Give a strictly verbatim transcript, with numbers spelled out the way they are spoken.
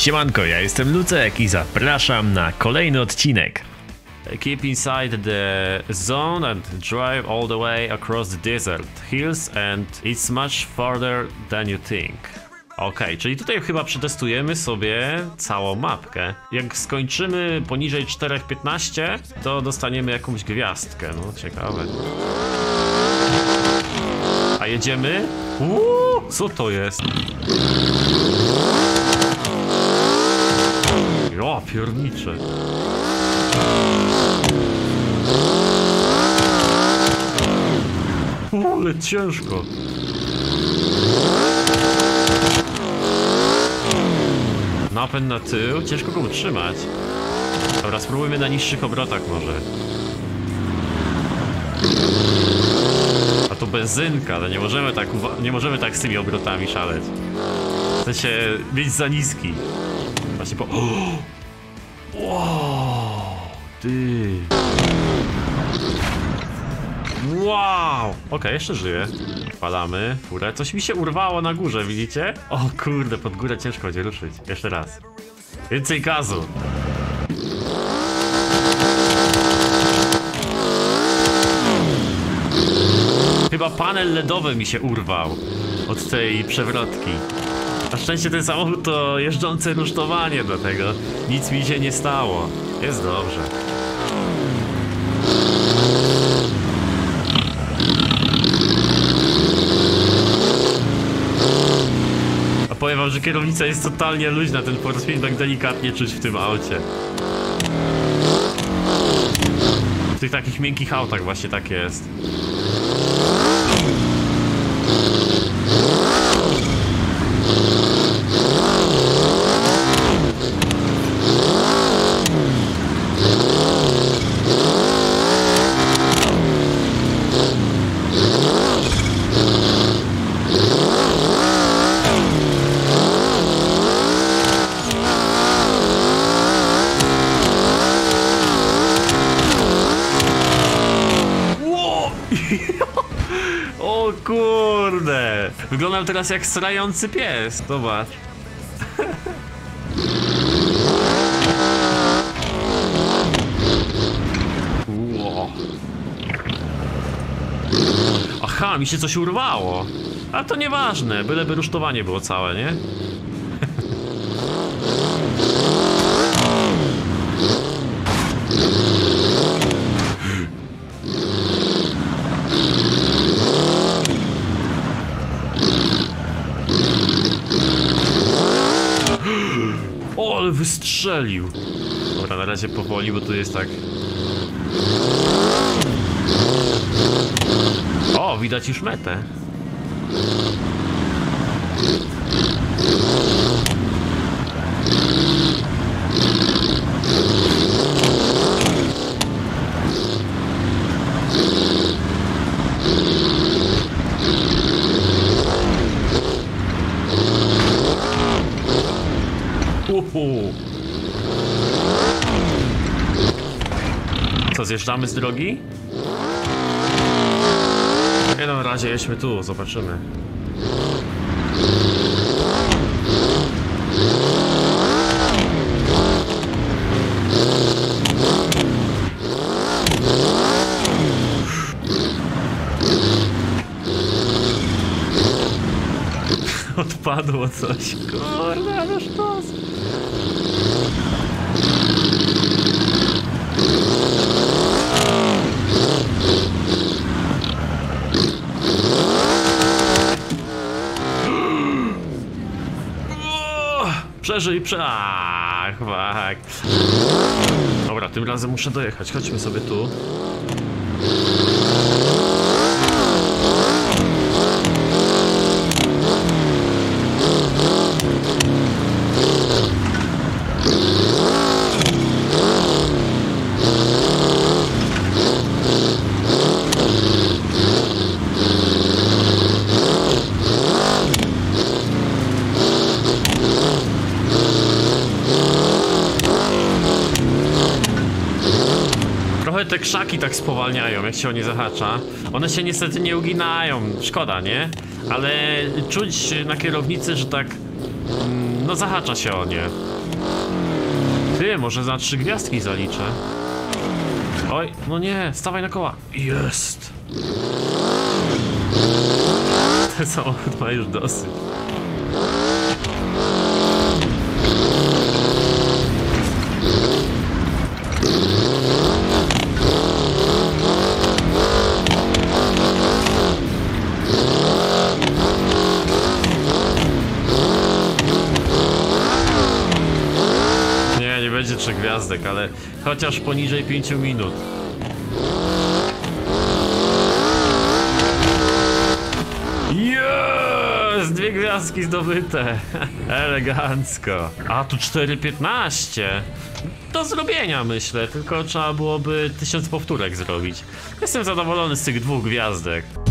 Siemanko, ja jestem Lucek i zapraszam na kolejny odcinek. Keep inside the zone and drive all the way across the desert hills and it's much farther than you think. Okej, okay, czyli tutaj chyba przetestujemy sobie całą mapkę. Jak skończymy poniżej cztery piętnaście, to dostaniemy jakąś gwiazdkę. No ciekawe. A jedziemy? Uuu, co to jest? O, piernicze. O, ale ciężko. Napęd na tył, ciężko go utrzymać. Dobra, spróbujmy na niższych obrotach może. A to benzynka, ale nie możemy tak, nie możemy tak z tymi obrotami szaleć. W sensie, mieć za niski. Właśnie po... Wow, ty. Wow! Okej, jeszcze żyję. Palamy furę. Coś mi się urwało na górze, widzicie? O kurde, pod górę ciężko będzie ruszyć. Jeszcze raz. Więcej gazu. Chyba panel ledowy mi się urwał od tej przewrotki. Na szczęście ten samochód to jeżdżące rusztowanie, dlatego nic mi się nie stało. Jest dobrze. A powiem wam, że kierownica jest totalnie luźna, ten portfel tak delikatnie czuć w tym aucie. W tych takich miękkich autach właśnie tak jest. O kurde! Wyglądam teraz jak srający pies, zobacz. Aha, mi się coś urwało. A to nieważne, byleby rusztowanie było całe, nie? Wystrzelił. Dobra, na razie powoli, bo tu jest tak. O, widać już metę. Co, zjeżdżamy z drogi? W jednym razie jedźmy tu, zobaczymy. Odpadło coś. Kurde, no sztos. Przeżyj, prze... Ach, fuck. Dobra, tym razem muszę dojechać. Chodźmy sobie tu. Te krzaki tak spowalniają, jak się o nie zahacza. One się niestety nie uginają, szkoda, nie? Ale czuć na kierownicy, że tak no zahacza się o nie. Ty, może za trzy gwiazdki zaliczę. Oj, no nie, stawaj na koła. Jest. Ten samochód ma już dosyć. Trzy gwiazdek, ale chociaż poniżej pięciu minut. Yes! Dwie gwiazdki zdobyte. Elegancko. A tu cztery piętnaście. Do zrobienia, myślę, tylko trzeba byłoby tysiąc powtórek zrobić. Jestem zadowolony z tych dwóch gwiazdek.